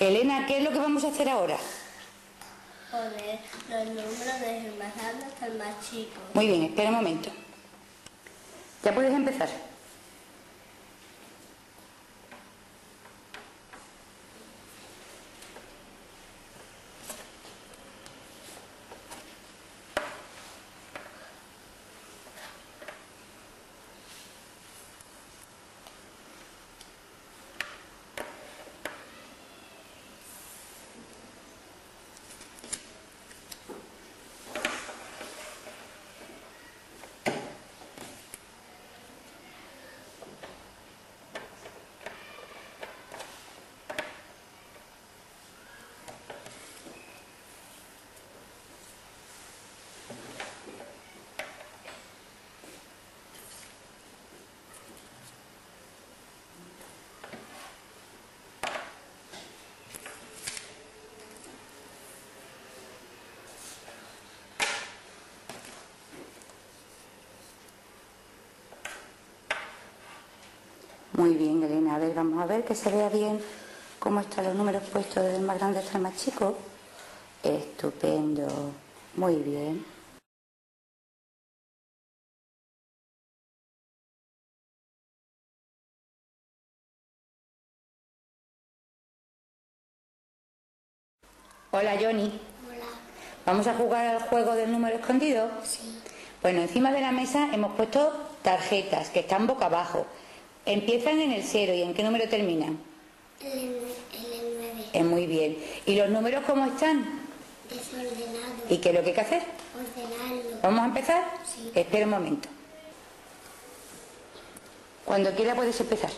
Elena, ¿qué es lo que vamos a hacer ahora? Poner los números desde el más grande hasta el más chico. Muy bien, espera un momento. Ya puedes empezar. Muy bien, Elena, a ver, vamos a ver que se vea bien cómo están los números puestos desde el más grande hasta el más chico. Estupendo, muy bien. Hola, Johnny. Hola. ¿Vamos a jugar al juego del número escondido? Sí. Bueno, encima de la mesa hemos puesto tarjetas que están boca abajo. Empiezan en el 0 y ¿en qué número terminan? En el 9. Muy bien. ¿Y los números cómo están? Desordenados. ¿Y qué es lo que hay que hacer? Ordenarlos. ¿Vamos a empezar? Sí. Espera un momento. Cuando quiera puedes empezar.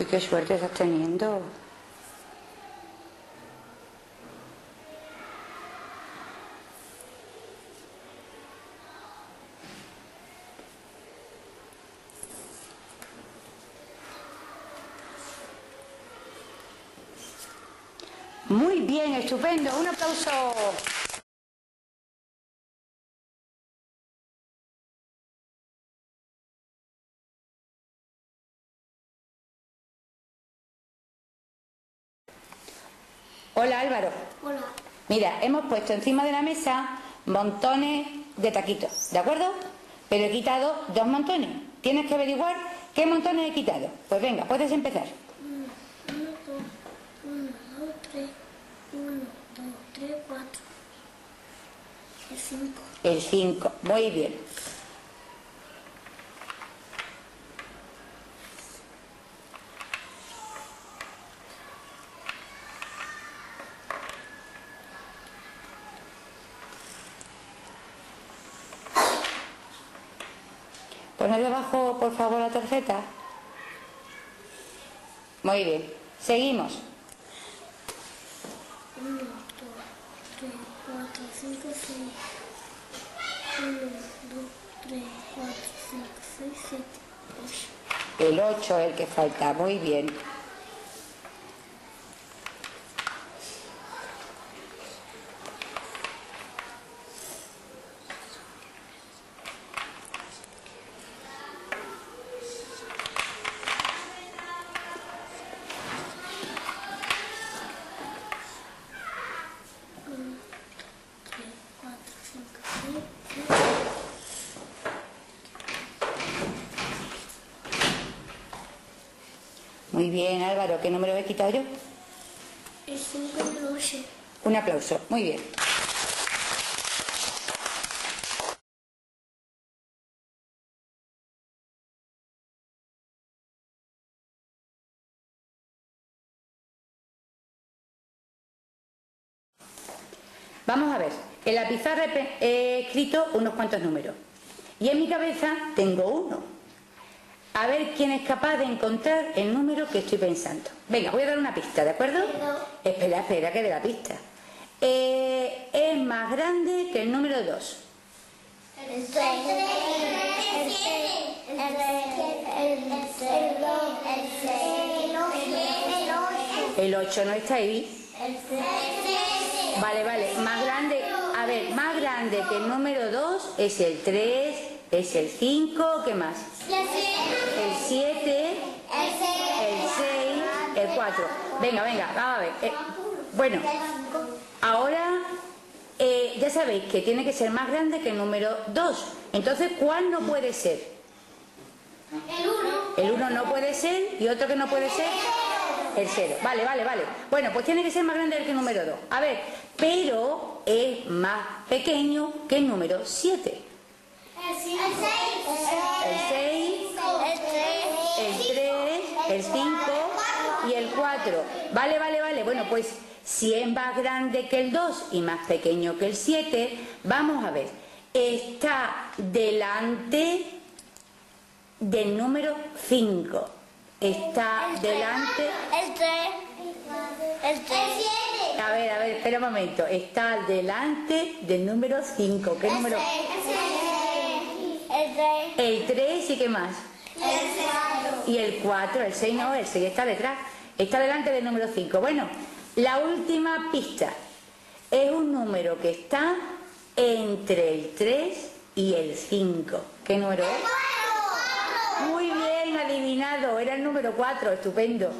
Uy, qué suerte estás teniendo. Muy bien, estupendo. Un aplauso. Hola, Álvaro. Hola. Mira, hemos puesto encima de la mesa montones de taquitos, ¿de acuerdo? Pero he quitado 2 montones. Tienes que averiguar qué montones he quitado. Pues venga, puedes empezar. 1, 2, 3, 4. El 5. El 5, muy bien. Poned debajo, por favor, la tarjeta. Muy bien. Seguimos. 1, 2, 3, 4, 5, 6, 7, 8. El 8 es el que falta. Muy bien. 4, 5, 6, 7, 8. Muy bien, Álvaro, ¿qué número he quitado yo? El 5 y el 8. Un aplauso, muy bien. Vamos a ver, en la pizarra he escrito unos cuantos números y en mi cabeza tengo uno. A ver quién es capaz de encontrar el número que estoy pensando. Venga, voy a dar una pista, ¿de acuerdo? Espera, que dé la pista. Es más grande que el número 2? El 7. El 8 no está ahí. Vale, vale. Más grande, a ver, más grande que el número 2 es el 3, es el 5, ¿qué más? El 7, el 6, el 4. Venga, venga, vamos a ver. Bueno, ahora ya sabéis que tiene que ser más grande que el número 2. Entonces, ¿cuál no puede ser? El 1. El 1 no puede ser y otro que no puede ser. El 0. Vale, vale, vale. Bueno, pues tiene que ser más grande que el número 2. A ver, pero es más pequeño que el número 7. El 6. El 3. El 5. Y el 4. Vale, vale, vale. Bueno, pues si es más grande que el 2 y más pequeño que el 7, vamos a ver. Está delante del número 5. Está delante. El 3. El 7. A ver, espera un momento. Está delante del número 5. ¿Qué número? El 3. El 3 y qué más. El 4. Y el 4, el 6 no, el 6 está detrás. Está delante del número 5. Bueno, la última pista. Es un número que está entre el 3 y el 5. ¿Qué número es? Adivinado, era el número 4, estupendo.